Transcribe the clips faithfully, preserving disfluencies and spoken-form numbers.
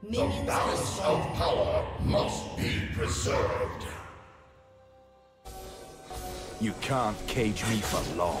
The balance of power must be preserved. You can't cage me for long.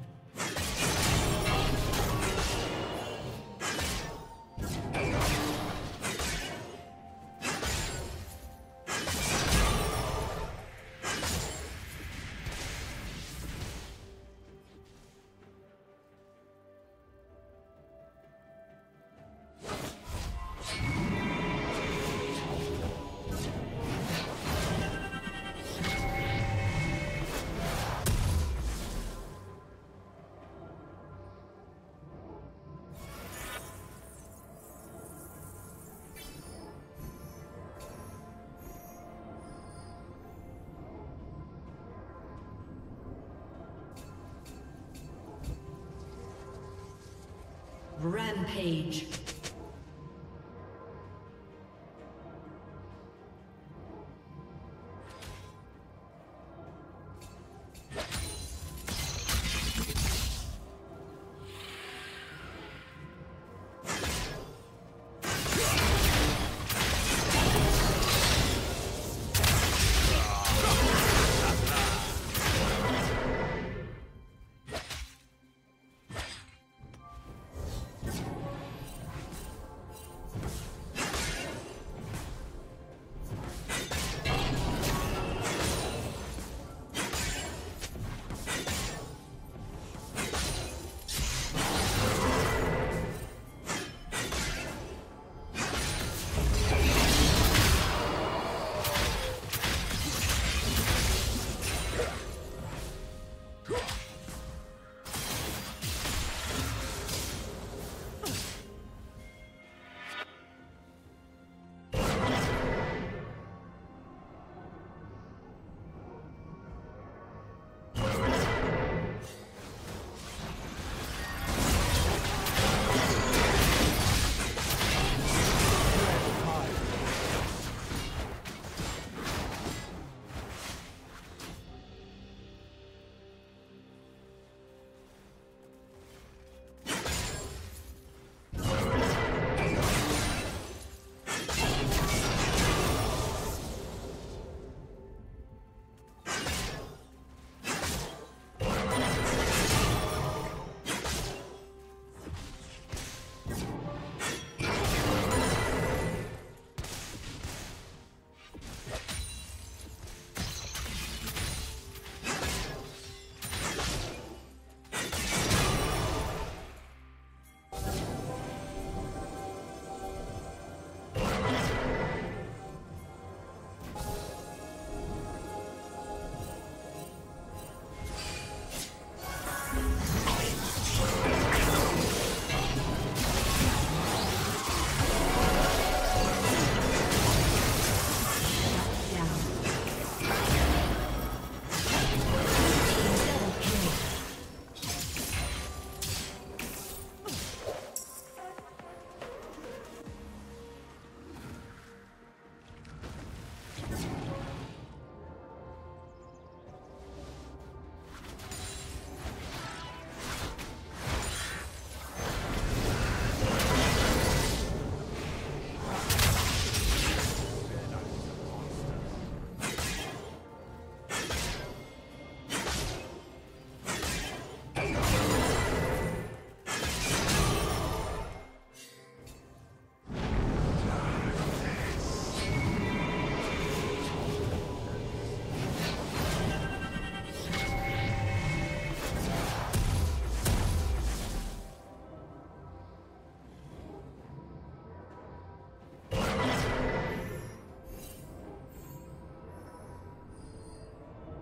Rampage.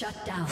Shut down.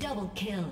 Double kill.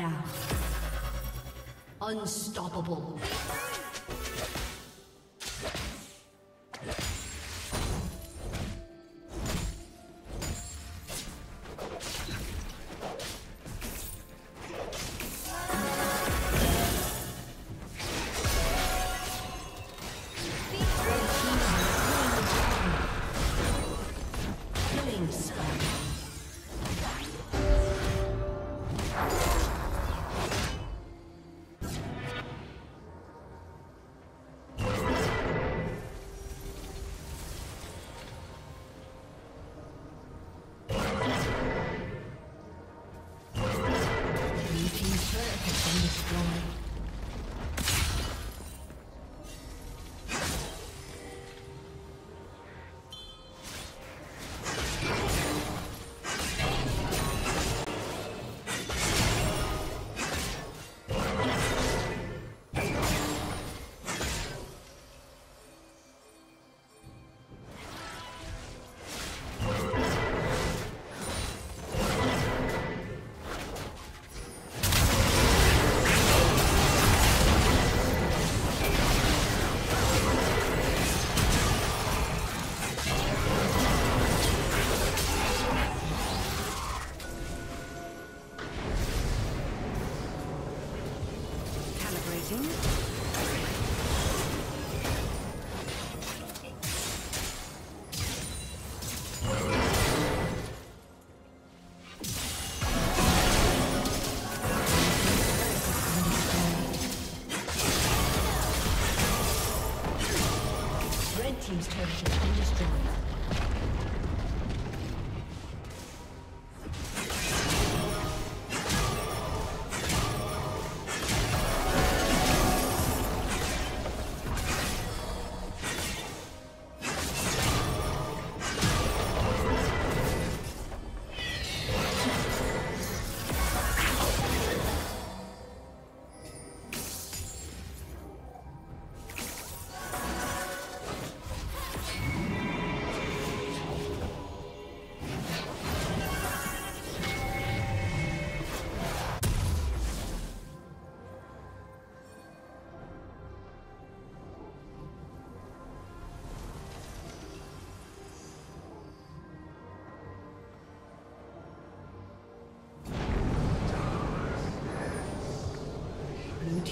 down. Unstoppable.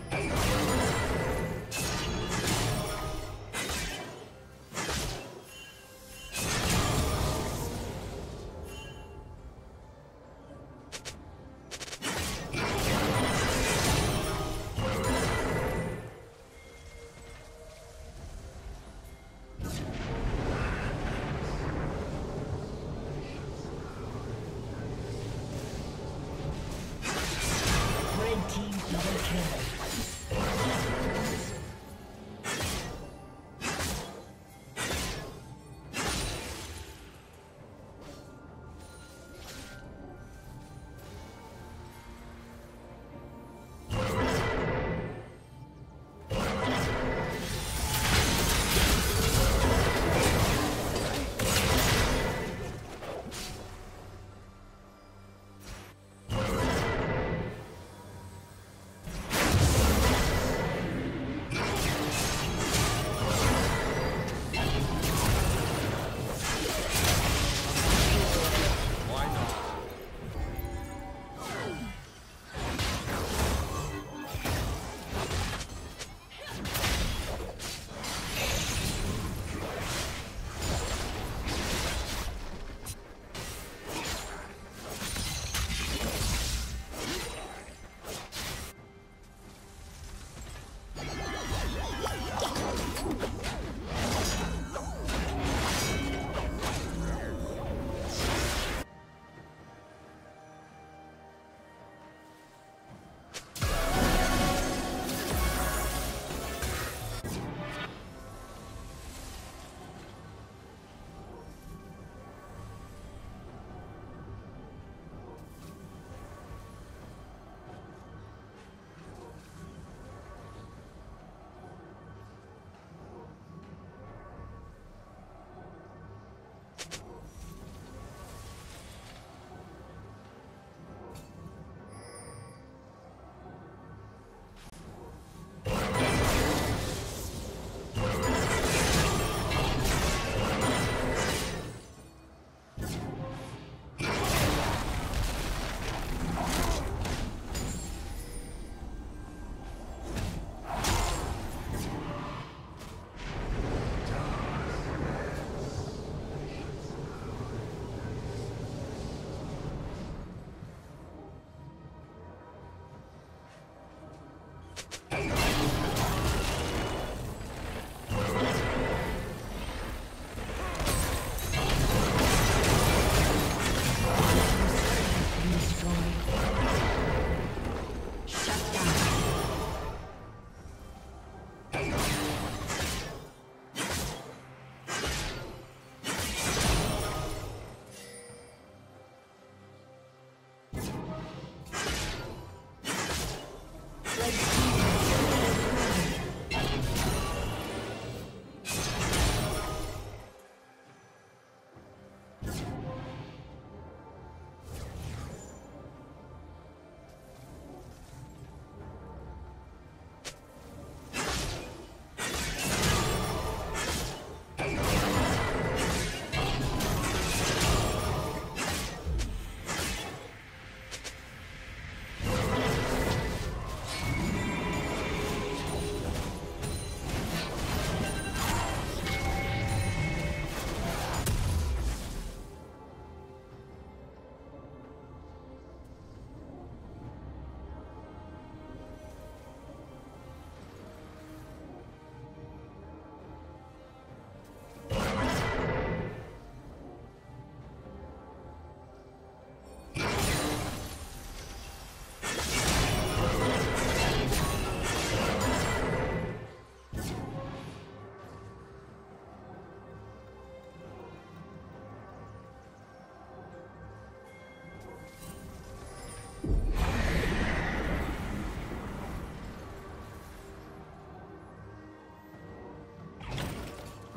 Team's turret has been destroyed.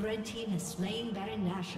Red team has slain Baron Nashor.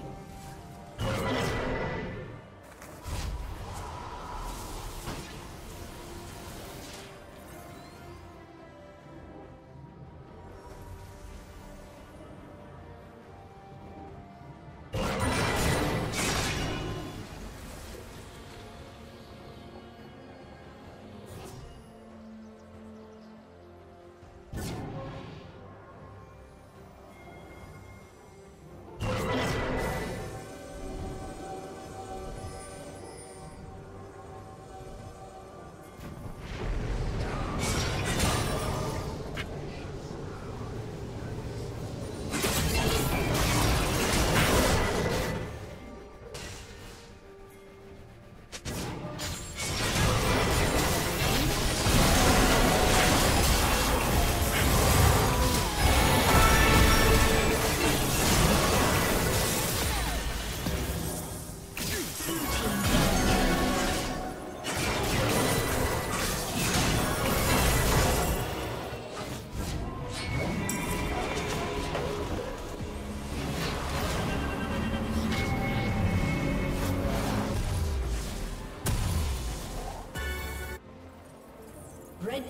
Red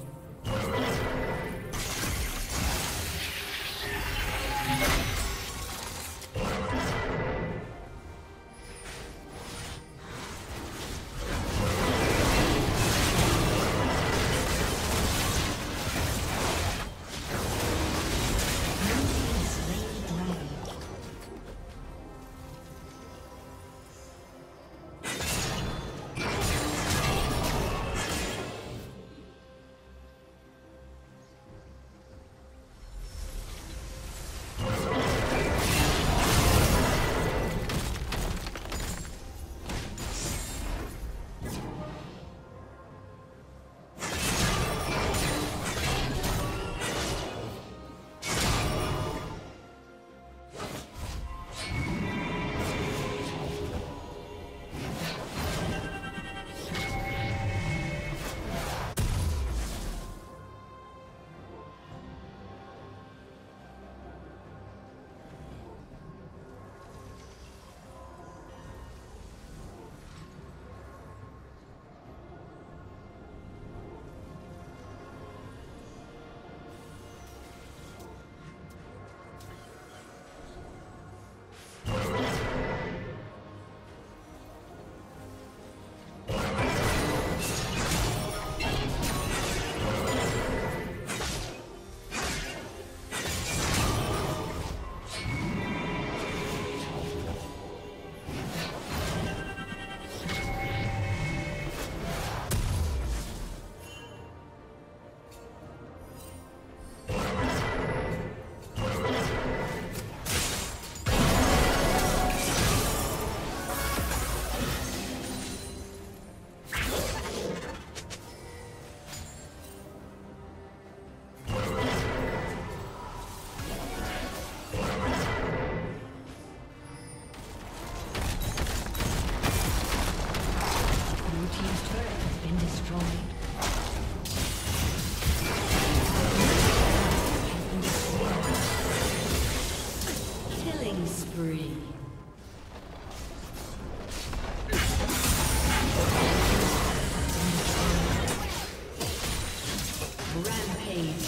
Rampage.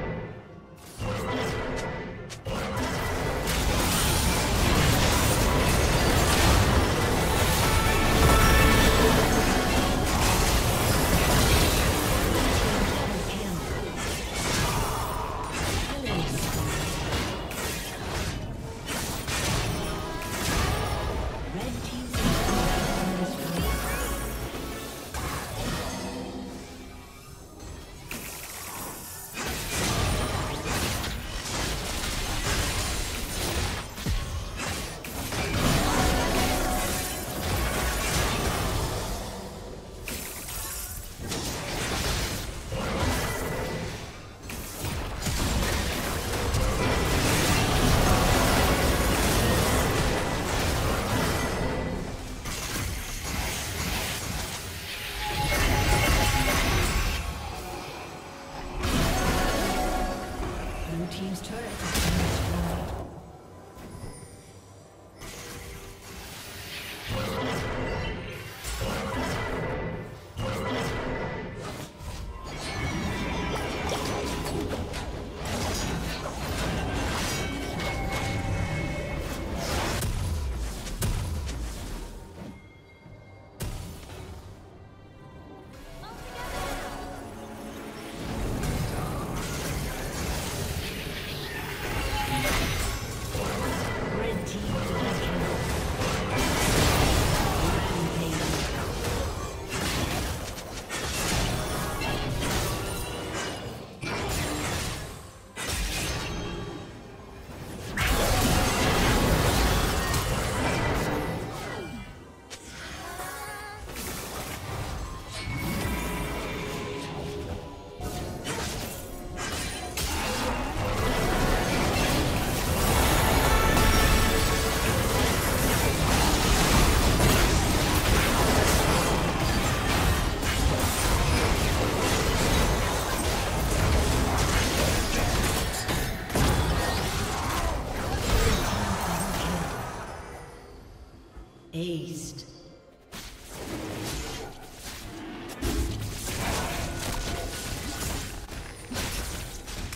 Aced.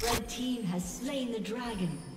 Red team has slain the dragon.